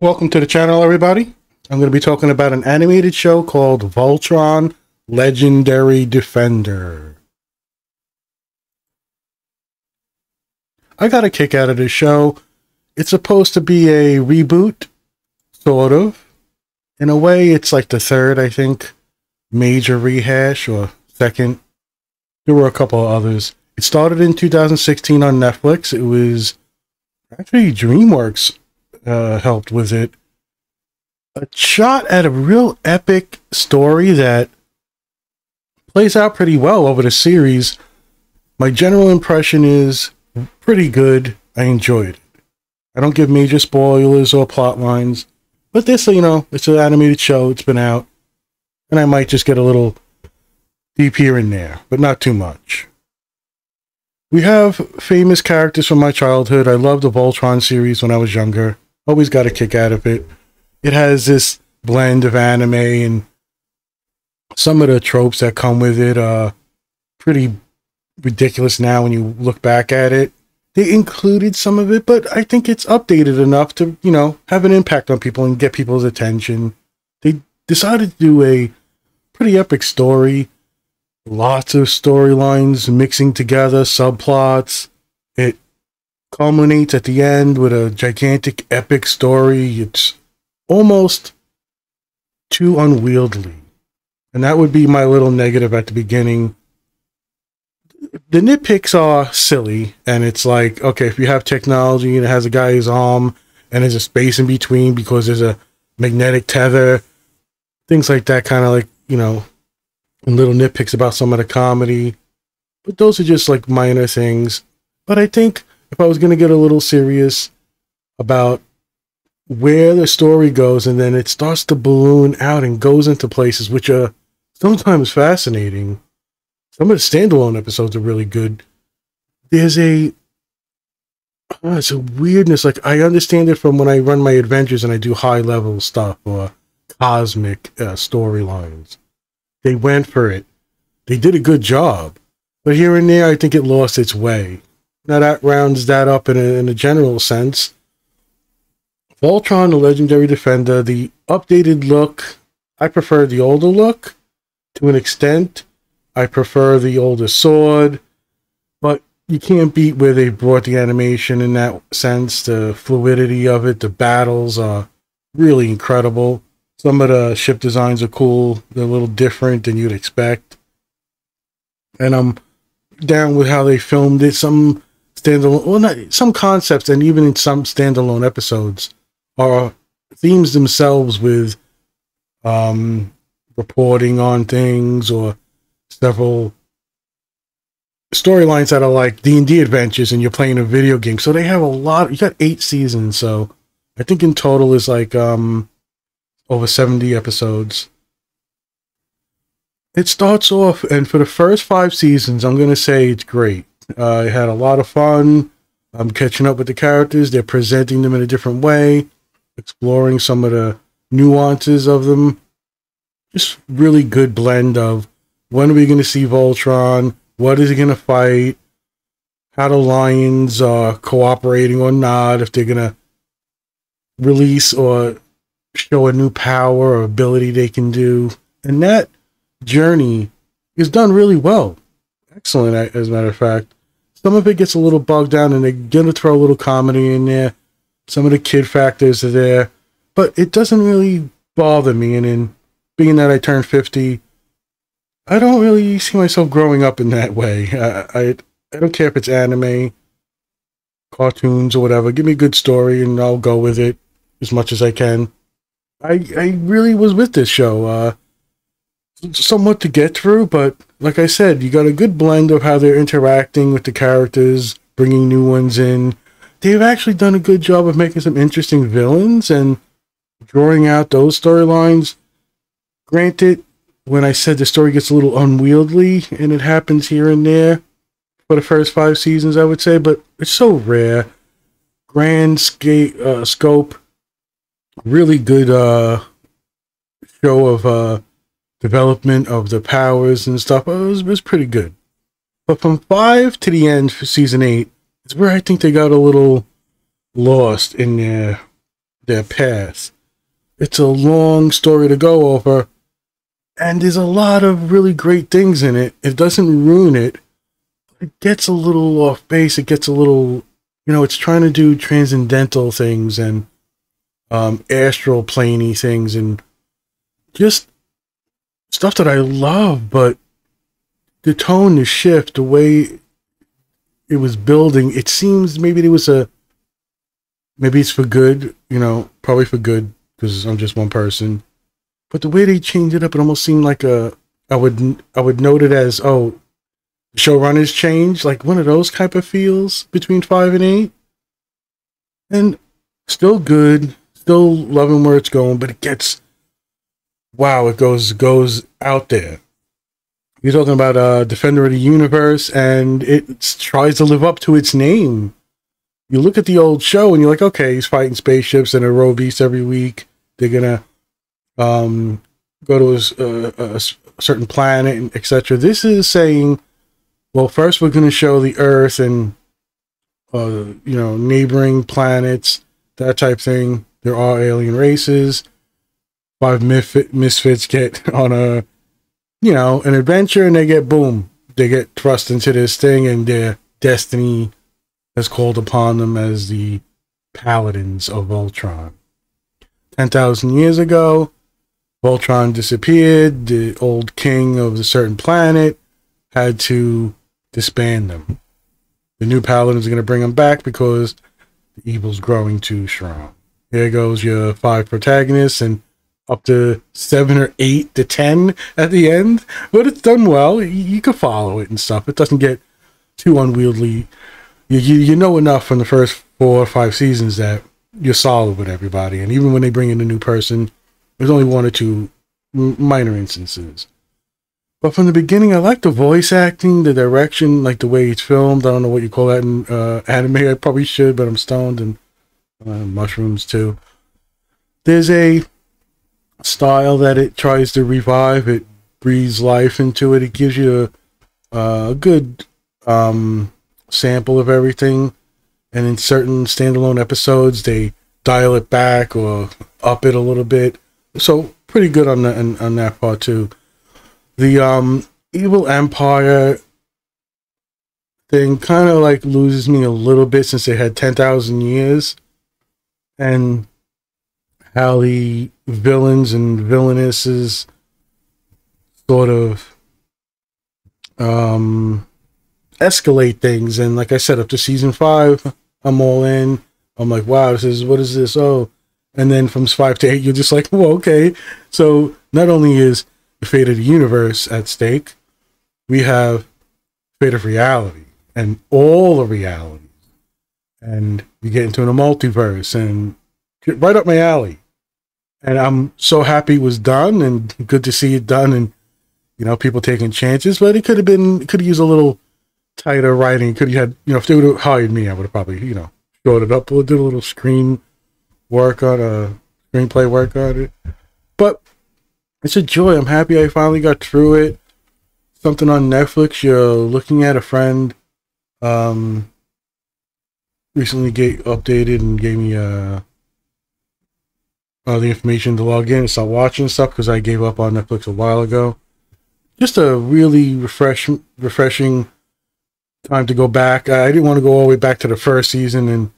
Welcome to the channel, everybody. I'm going to be talking about an animated show called Voltron: Legendary Defender. I got a kick out of this show. It's supposed to be a reboot, sort of. In a way, it's like the third, I think, major rehash, or second. There were a couple of others. It started in 2016 on Netflix. It was actually DreamWorks. Helped with it. A shot at a real epic story that plays out pretty well over the series. My general impression is pretty good. I enjoyed it. I don't give major spoilers or plot lines, but this, you know, it's an animated show. It's been out, and I might just get a little deep here and there, but not too much. We have famous characters from my childhood. I loved the Voltron series when I was younger. Always got a kick out of it. It has this blend of anime and some of the tropes that come with it are pretty ridiculous now when you look back at it. They included some of it, but I think it's updated enough to, you know, have an impact on people and get people's attention. They decided to do a pretty epic story. Lots of storylines mixing together, subplots. It culminates at the end with a gigantic epic story. It's almost too unwieldy. And that would be my little negative at the beginning. The nitpicks are silly, and it's like, okay, if you have technology and it has a guy's arm and there's a space in between because there's a magnetic tether, things like that, kind of like, you know, and little nitpicks about some of the comedy. But those are just like minor things. But I think if I was going to get a little serious about where the story goes, and then it starts to balloon out and goes into places which are sometimes fascinating. Some of the standalone episodes are really good. There's it's a weirdness. Like, I understand it from when I run my adventures and I do high level stuff or cosmic storylines. They went for it. They did a good job. But here and there, I think it lost its way. Now that rounds that up in a general sense. Voltron, the Legendary Defender, the updated look. I prefer the older look to an extent. I prefer the older sword. But you can't beat where they brought the animation in that sense. The fluidity of it, the battles are really incredible. Some of the ship designs are cool. They're a little different than you'd expect. And I'm down with how they filmed it. Some standalone, well, not some concepts, and even in some standalone episodes, are themes themselves with reporting on things or several storylines that are like D&D adventures, and you're playing a video game. So they have a lot. You got 8 seasons, so I think in total is like over 70 episodes. It starts off, and for the first 5 seasons, I'm going to say it's great. I had a lot of fun. I'm catching up with the characters. They're presenting them in a different way, exploring some of the nuances of them. Just really good blend of when are we going to see Voltron? What is he going to fight? How the lions are cooperating or not? If they're going to release or show a new power or ability they can do. And that journey is done really well. Excellent, as a matter of fact. Some of it gets a little bogged down, and they're going to throw a little comedy in there. Some of the kid factors are there. But it doesn't really bother me. And in being that I turned 50, I don't really see myself growing up in that way. I don't care if it's anime, cartoons, or whatever. Give me a good story, and I'll go with it as much as I can. I really was with this show, somewhat to get through, but like I said, you got a good blend of how they're interacting with the characters, bringing new ones in. They've actually done a good job of making some interesting villains and drawing out those storylines. Granted, when I said the story gets a little unwieldy, and it happens here and there for the first 5 seasons, I would say, but it's so rare. Grand scope. Really good show of development of the powers and stuff. It was pretty good. But from 5 to the end for season 8 is where I think they got a little lost in their their past. It's a long story to go over, and there's a lot of really great things in it. It doesn't ruin it. It gets a little off base. It gets a little, you know, it's trying to do transcendental things and astral planey things and just stuff that I love, but the tone, the shift, the way it was building, it seems maybe there was a, maybe it's for good, you know, probably for good, because I'm just one person. But the way they changed it up, it almost seemed like a, I would note it as, oh, showrunners change, like one of those type of feels between 5 and 8. And still good, still loving where it's going, but it gets, wow, it goes out there. You're talking about Defender of the Universe, and it tries to live up to its name. You look at the old show, and you're like, okay, he's fighting spaceships and a row beast every week. They're gonna go to a certain planet, and etc. This is saying, well, first we're going to show the Earth and you know, neighboring planets, that type thing. There are alien races. 5 misfits get on a, you know, an adventure, and they get, boom, they get thrust into this thing, and their destiny has called upon them as the paladins of Voltron. 10,000 years ago, Voltron disappeared. The old king of a certain planet had to disband them. The new paladins are going to bring them back because the evil's growing too strong. Here goes your 5 protagonists, and up to 7 or 8 to 10 at the end. But it's done well. You can follow it and stuff. It doesn't get too unwieldy. You know enough from the first 4 or 5 seasons that you're solid with everybody. And even when they bring in a new person, there's only 1 or 2 minor instances. But from the beginning, I like the voice acting, the direction, like the way it's filmed. I don't know what you call that in anime. I probably should, but I'm stoned, and mushrooms too. There's a style that it tries to revive. It breathes life into it. It gives you a good sample of everything. And in certain standalone episodes, they dial it back or up it a little bit. So pretty good on the, on that part too. The evil empire thing kind of like loses me a little bit, since they had 10,000 years, and how the villains and villainesses sort of escalate things. And like I said, up to season 5, I'm all in. I'm like, wow, this is, what is this? Oh, and then from 5 to 8, you're just like, well, okay. So not only is the fate of the universe at stake, we have fate of reality and all the realities, and you get into a multiverse, and get right up my alley. And I'm so happy it was done, and good to see it done, and you know, people taking chances. But it could have been, could have used a little tighter writing. Could have had, you know, if they would have hired me, I would have probably, you know, shorted it up, did a little screenplay work on it. But it's a joy. I'm happy I finally got through it. Something on Netflix you're looking at. A friend recently updated and gave me the information to log in and start watching stuff, because I gave up on Netflix a while ago. Just a really refreshing time to go back. I didn't want to go all the way back to the first season, and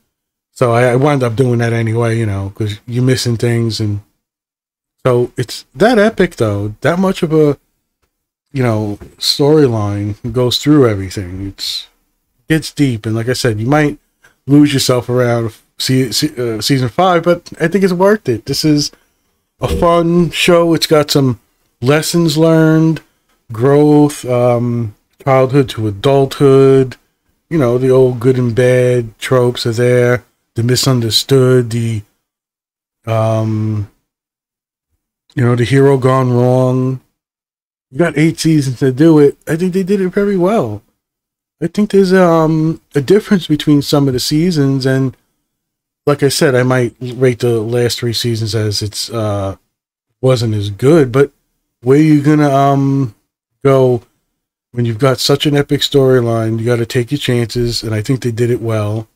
so I wound up doing that anyway, you know, because you're missing things. And so it's that epic, though. That much of a, you know, storyline goes through everything. It's deep, and like I said, you might lose yourself around season 5, but I think it's worth it. This is a fun show. It's got some lessons learned, growth, childhood to adulthood. You know, the old good and bad tropes are there. The misunderstood, the you know, the hero gone wrong. You got 8 seasons to do it. I think they did it very well. I think there's a difference between some of the seasons, and like I said, I might rate the last 3 seasons as it's wasn't as good. But where are you gonna go when you've got such an epic storyline? You got to take your chances, and I think they did it well.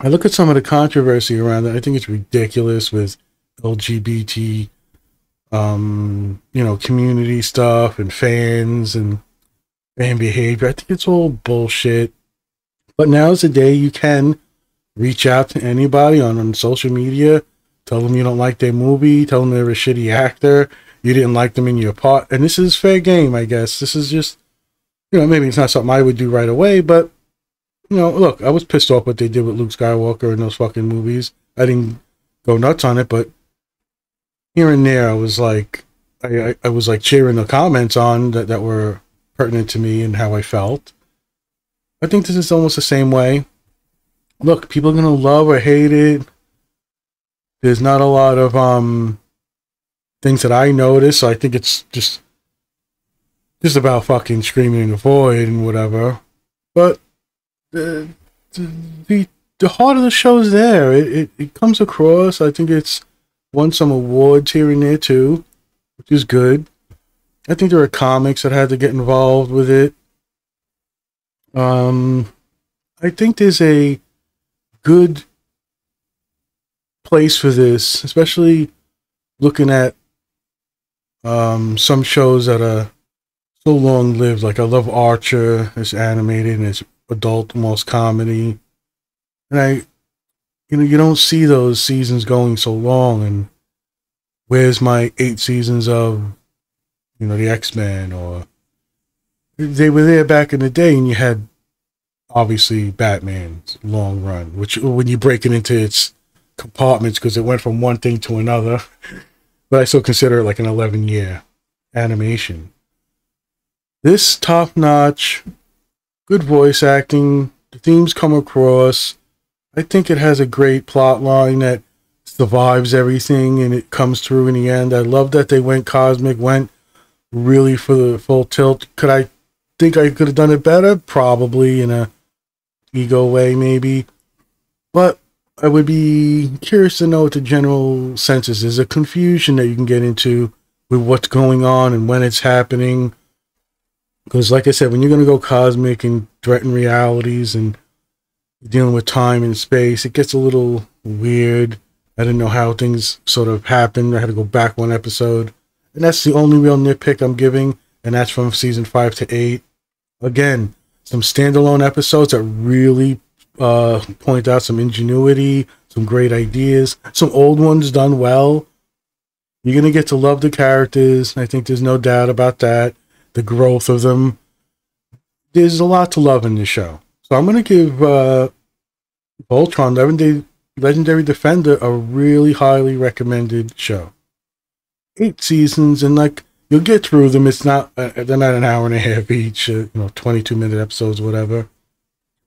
I look at some of the controversy around it. I think it's ridiculous with LGBT, you know, community stuff and fans and fan behavior. I think it's all bullshit. But now's the day you can reach out to anybody on social media, tell them you don't like their movie, tell them they're a shitty actor, you didn't like them in your part. And this is fair game, I guess. This is just, you know, maybe it's not something I would do right away, but, you know, look, I was pissed off what they did with Luke Skywalker in those fucking movies. I didn't go nuts on it, but here and there I was like, I was like cheering the comments on that were pertinent to me and how I felt. I think this is almost the same way. Look, people are going to love or hate it. There's not a lot of things that I notice, so I think it's just about fucking screaming in the void and whatever. But the heart of the show's there. It comes across. I think it's won some awards here and there too, which is good. I think there are comics that had to get involved with it. I think there's a good place for this, especially looking at some shows that are so long-lived. Like, I love Archer. It's animated and it's adult, almost comedy. And you know, you don't see those seasons going so long. And where's my 8 seasons of, you know, the X-Men? Or they were there back in the day, and you had obviously Batman's long run, which when you break it into its compartments, because it went from one thing to another. But I still consider it like an 11-year animation. This top-notch, good voice acting, the themes come across. I think it has a great plot line that survives everything and it comes through in the end. I love that they went cosmic, went really for the full tilt. Could I think I could have done it better? Probably, in a ego way maybe. But I would be curious to know what the general sense is. There's a confusion that you can get into with what's going on and when it's happening. Because like I said, when you're going to go cosmic and threaten realities and dealing with time and space, it gets a little weird. I didn't know how things sort of happened. I had to go back one episode. And that's the only real nitpick I'm giving. And that's from season 5 to 8. Again, some standalone episodes that really point out some ingenuity, some great ideas, some old ones done well. You're going to get to love the characters. I think there's no doubt about that. The growth of them. There's a lot to love in this show. So I'm going to give Voltron, Legendary Defender, a really highly recommended show. 8 seasons, and like, you'll get through them. It's not, they're not an hour and a half each, you know, 22-minute episodes, whatever.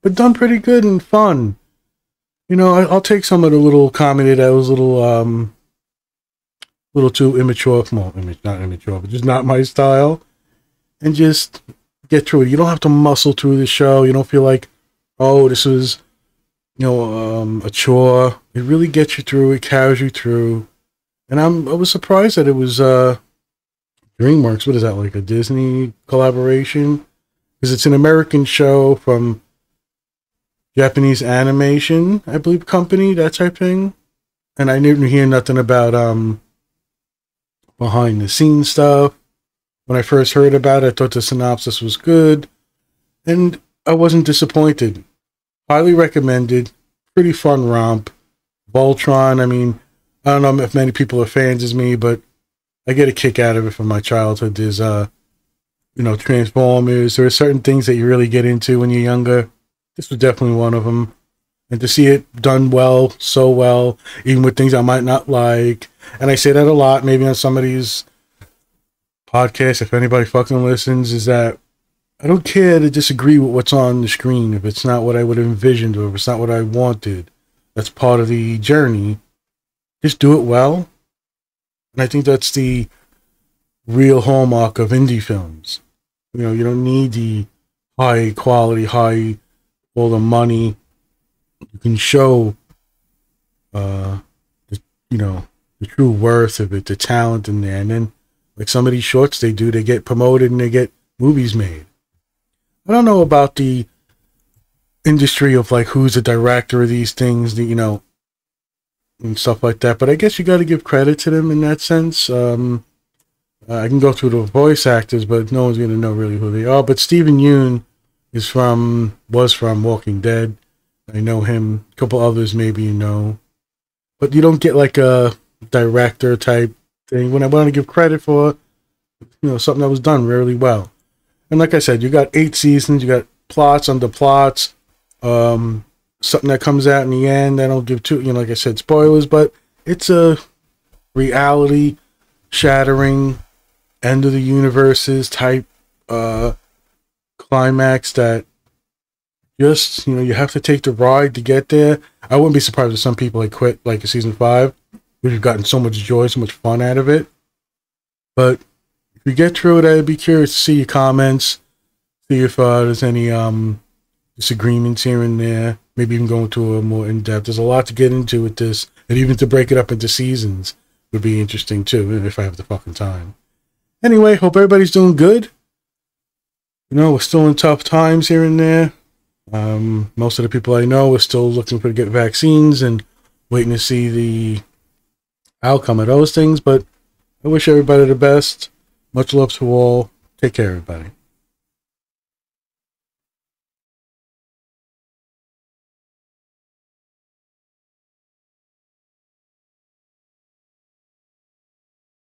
But done pretty good and fun. You know, I'll take some of the little comedy that was a little too immature. Well, not immature, but just not my style. And just get through it. You don't have to muscle through the show. You don't feel like, oh, this was, you know, a chore. It really gets you through. It carries you through. And I was surprised that it was DreamWorks. What is that, like a Disney collaboration? Because it's an American show from Japanese animation, I believe, company, that type thing. And I didn't hear nothing about behind-the-scenes stuff. When I first heard about it, I thought the synopsis was good, and I wasn't disappointed. Highly recommended, pretty fun romp. Voltron, I mean, I don't know if many people are fans as me, but I get a kick out of it from my childhood. There's, you know, Transformers. There are certain things that you really get into when you're younger. This was definitely one of them. And to see it done well, so well, even with things I might not like. And I say that a lot, maybe on somebody's podcast, if anybody fucking listens, is that I don't care to disagree with what's on the screen if it's not what I would have envisioned or if it's not what I wanted. That's part of the journey. Just do it well. And I think that's the real hallmark of indie films. You know, you don't need the high quality, all the money. You can show, you know, the true worth of it, the talent in there. And then, like some of these shorts they do, they get promoted and they get movies made. I don't know about the industry of like who's the director of these things, you know, and stuff like that. But I guess you got to give credit to them in that sense. I can go through the voice actors, but no one's going to know really who they are. But Stephen Yoon is was from Walking Dead. I know him. A couple others maybe you know. But you don't get like a director type thing. When I want to give credit for, you know, something that was done really well. And like I said, you got 8 seasons. You got plots under plots. Something that comes out in the end. I don't give too, you know, like I said, spoilers. But it's a reality shattering end of the universes type climax that just, you know, you have to take the ride to get there. I wouldn't be surprised if some people had quit like a season 5. We've gotten so much joy, so much fun out of it. But if you get through it, I'd be curious to see your comments, see if there's any disagreements here and there, maybe even going to a more in-depth. There's a lot to get into with this, and even to break it up into seasons would be interesting too, if I have the fucking time. Anyway, hope everybody's doing good. You know, we're still in tough times here and there. Most of the people I know are still looking to get vaccines and waiting to see the outcome of those things. But I wish everybody the best. Much love to all. Take care, everybody.